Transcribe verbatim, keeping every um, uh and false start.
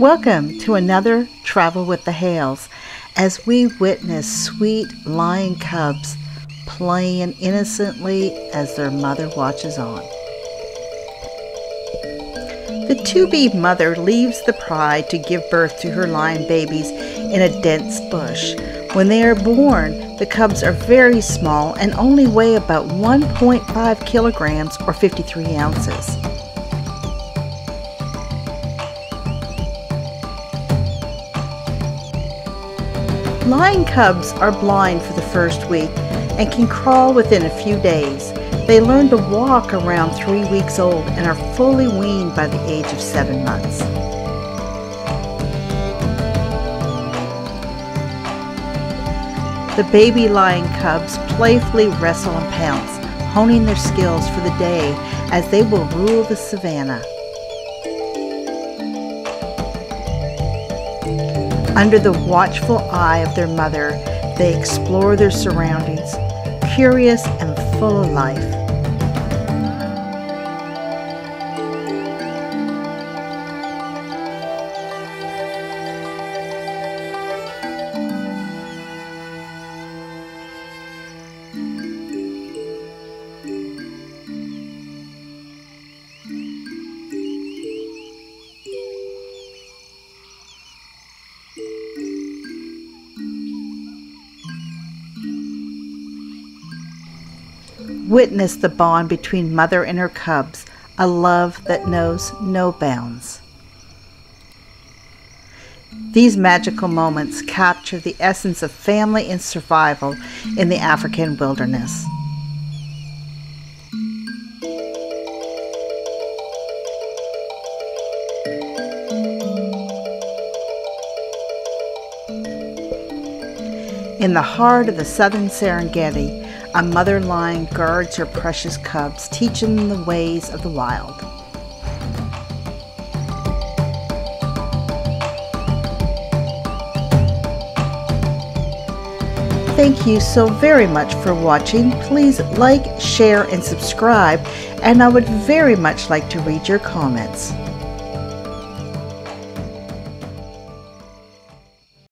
Welcome to another Travel with the Hales as we witness sweet lion cubs playing innocently as their mother watches on. The to-be mother leaves the pride to give birth to her lion babies in a dense bush. When they are born, the cubs are very small and only weigh about one point five kilograms or fifty-three ounces. Lion cubs are blind for the first week and can crawl within a few days. They learn to walk around three weeks old and are fully weaned by the age of seven months. The baby lion cubs playfully wrestle and pounce, honing their skills for the day as they will rule the savanna. Under the watchful eye of their mother, they explore their surroundings, curious and full of life. Witness the bond between mother and her cubs, a love that knows no bounds. These magical moments capture the essence of family and survival in the African wilderness. In the heart of the southern Serengeti, a mother lion guards her precious cubs, teaching them the ways of the wild. Thank you so very much for watching. Please like, share, and subscribe, and I would very much like to read your comments.